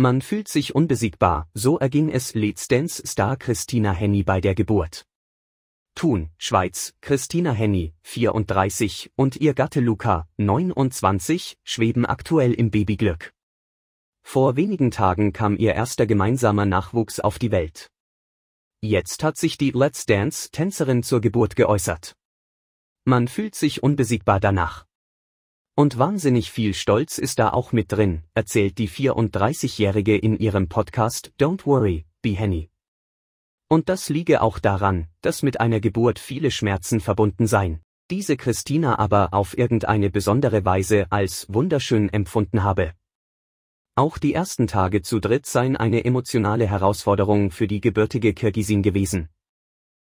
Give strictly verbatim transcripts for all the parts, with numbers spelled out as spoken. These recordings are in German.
Man fühlt sich unbesiegbar, so erging es Let's Dance-Star Christina Hänni bei der Geburt. Thun, Schweiz, Christina Hänni, vierunddreißig, und ihr Gatte Luca, neunundzwanzig, schweben aktuell im Babyglück. Vor wenigen Tagen kam ihr erster gemeinsamer Nachwuchs auf die Welt. Jetzt hat sich die Let's Dance-Tänzerin zur Geburt geäußert. Man fühlt sich unbesiegbar danach. Und wahnsinnig viel Stolz ist da auch mit drin, erzählt die vierunddreißigjährige in ihrem Podcast Don't Worry, Be Hänni. Und das liege auch daran, dass mit einer Geburt viele Schmerzen verbunden seien, diese Christina aber auf irgendeine besondere Weise als wunderschön empfunden habe. Auch die ersten Tage zu dritt seien eine emotionale Herausforderung für die gebürtige Kirgisin gewesen.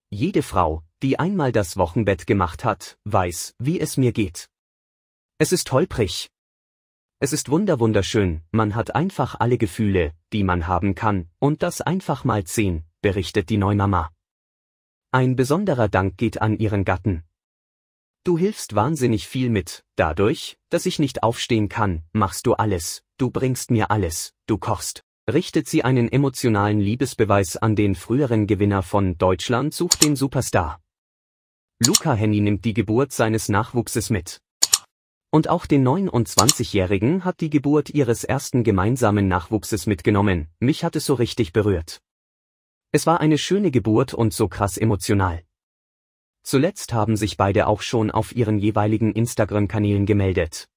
Jede Frau, die einmal das Wochenbett gemacht hat, weiß, wie es mir geht. Es ist holprig. Es ist wunderwunderschön, man hat einfach alle Gefühle, die man haben kann, und das einfach mal zehn, berichtet die Neumama. Ein besonderer Dank geht an ihren Gatten. Du hilfst wahnsinnig viel mit, dadurch, dass ich nicht aufstehen kann, machst du alles, du bringst mir alles, du kochst, richtet sie einen emotionalen Liebesbeweis an den früheren Gewinner von Deutschland sucht den Superstar. Luca Hänni nimmt die Geburt seines Nachwuchses mit. Und auch den neunundzwanzigjährigen hat die Geburt ihres ersten gemeinsamen Nachwuchses mitgenommen, mich hat es so richtig berührt. Es war eine schöne Geburt und so krass emotional. Zuletzt haben sich beide auch schon auf ihren jeweiligen Instagram-Kanälen gemeldet.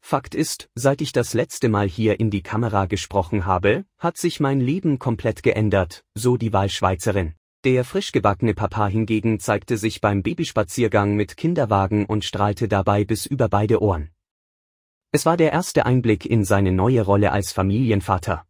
Fakt ist, seit ich das letzte Mal hier in die Kamera gesprochen habe, hat sich mein Leben komplett geändert, so die Wahlschweizerin. Der frischgebackene Papa hingegen zeigte sich beim Babyspaziergang mit Kinderwagen und strahlte dabei bis über beide Ohren. Es war der erste Einblick in seine neue Rolle als Familienvater.